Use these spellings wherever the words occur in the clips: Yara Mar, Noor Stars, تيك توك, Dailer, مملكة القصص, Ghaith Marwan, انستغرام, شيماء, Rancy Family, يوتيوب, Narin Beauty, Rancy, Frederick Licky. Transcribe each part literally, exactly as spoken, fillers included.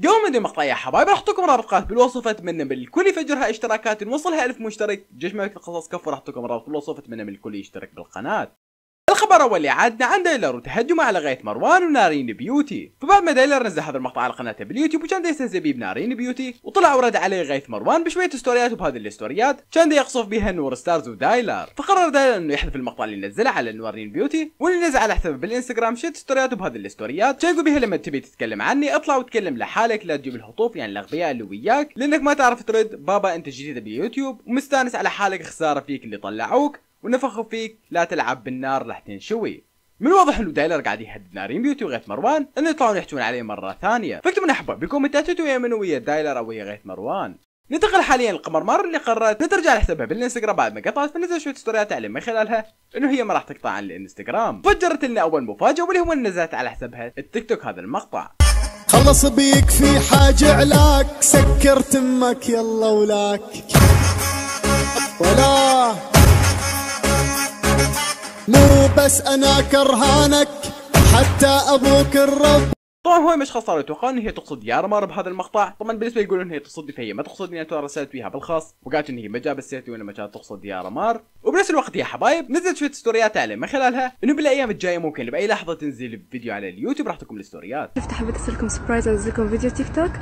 اليوم عندي مقطع يا حبايب راح احط لكم رابط قناه بالوصف، اتمنى من الكل يفجرها اشتراكات نوصلها ألف مشترك. جيش مملكة القصص كفو راح احط لكم رابط بالوصف، اتمنى من الكل يشترك بالقناه. الخبر الاول اللي عادنا عن دايلر وتهجمه على غيث مروان ونارين بيوتي. فبعد ما دايلر نزل هذا المقطع على قناته باليوتيوب وكان يستهزئ بيه بنارين بيوتي، وطلع ورد عليه غيث مروان بشويه ستوريات، وبهذه الستوريات كان يقصف بها نور ستارز ودايلر. فقرر دايلر انه يحذف المقطع اللي نزله على نارين بيوتي واللي نزل على حسابه بالانستغرام شيت ستوريات، وبهذه الستوريات كان يقول بها لما تبي تتكلم عني اطلع وتكلم لحالك، لا تجيب الهطوف يعني الاغبياء اللي وياك لانك ما تعرف ترد، بابا انت جديد باليوتيوب ومستانس على حالك، خساره فيك اللي طلعوك ونفخوا فيك، لا تلعب بالنار راح تنشوي. من الواضح انه دايلر قاعد يهدد نارين بيوتي وغيث مروان انه يطلعون يحجون عليه مره ثانيه، فاكتبوا لنا احباب بكومنتاتكم ويا من ويا دايلر او ويا غيث مروان. ننتقل حاليا لقمر مار اللي قررت ترجع لحسابها بالانستغرام بعد ما قطعت، فنزلت شويه ستوريات تعلم من خلالها انه هي ما راح تقطع عن الانستغرام. فجرت لنا اول مفاجاه واللي هو نزلت على حسابها التيك توك هذا المقطع. خلص بيك في حاجه علاك، سكرت امك يلا ولاك ولا مو بس انا كرهانك حتى ابوك الرب. طبعا هو مش خساره، يتوقع ان هي تقصد يارا مار بهذا المقطع، طبعا بالنسبه يقولون ان هي تقصدني فهي ما تقصدني، انا رسلت فيها بالخاص وقالت ان هي ما جابستني وانا ما كانت تقصد يارا مار. وبنفس الوقت يا حبايب نزلت شويه ستوريات تعليم من خلالها انه بالايام الجايه ممكن باي لحظه تنزل فيديو على اليوتيوب راح تكون الستوريات. شفت حبيت اسوي لكم سربرايز، انزل لكم فيديو تيك توك،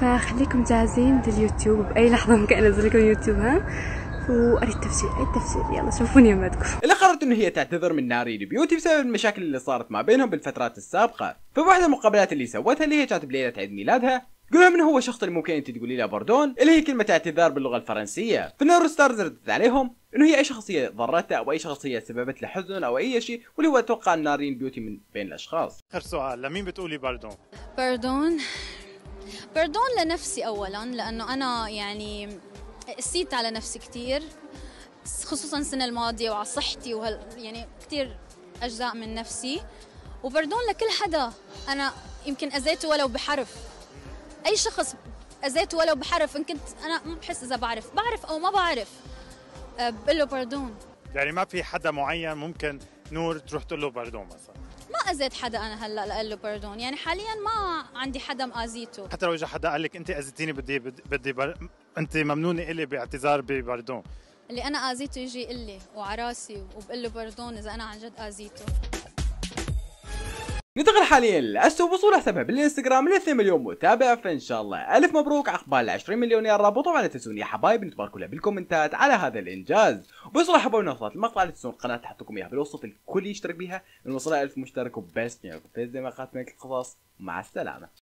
فخليكم جاهزين لليوتيوب باي لحظه ممكن انزل لكم يوتيوب. ها واريد تفسير اي تفسير، يلا شوفوني ما تكون. اللي قررت انه هي تعتذر من نارين بيوتي بسبب المشاكل اللي صارت ما بينهم بالفترات السابقه، فبواحده من المقابلات اللي سوتها اللي هي كانت بليله عيد ميلادها، قالوا لهم انه هو شخص اللي ممكن انت تقولي له باردون اللي هي كلمه اعتذار باللغه الفرنسيه، فنور ستارز ردت عليهم انه هي اي شخصيه ضرتها او اي شخصيه سببت له حزن او اي شيء، واللي هو اتوقع نارين بيوتي من بين الاشخاص. اخر سؤال، لمين بتقولي باردون؟ باردون باردون لنفسي اولا، لانه انا يعني قسيت على نفسي كثير خصوصا السنه الماضيه وعلى صحتي وهال يعني كثير اجزاء من نفسي، وبردون لكل حدا انا يمكن اذيته ولو بحرف، اي شخص اذيته ولو بحرف، ان كنت انا ما بحس اذا بعرف بعرف او ما بعرف بقول له بردون. يعني ما في حدا معين ممكن نور تروح تقول له بردون مثلا؟ ما اذيت حدا انا هلا لقول له بردون، يعني حاليا ما عندي حدا مأذيته. حتى لو اجى حدا قال لك انت اذيتيني بدي بدي بر... انت ممنونه الي باعتذار ببردون، اللي انا اذيته يجي يقول لي وعراسي وبقول له بردون اذا انا عن جد اذيته. ننتقل حاليا لأسو، وصول حسابها بالانستغرام ل مليون متابع، فان شاء الله الف مبروك عقبال عشرين مليون يا رب. وطبعا لا تنسون يا حبايب نتباركوا لها بالكومنتات على هذا الانجاز. وبصراحه حبايب وصلت المقطع، لا تنسون القناه تحط لكم اياها بالوصف، الكل يشترك بيها نوصلها ألف مشترك وبس. في مقاطع مملكة القصص، مع السلامه.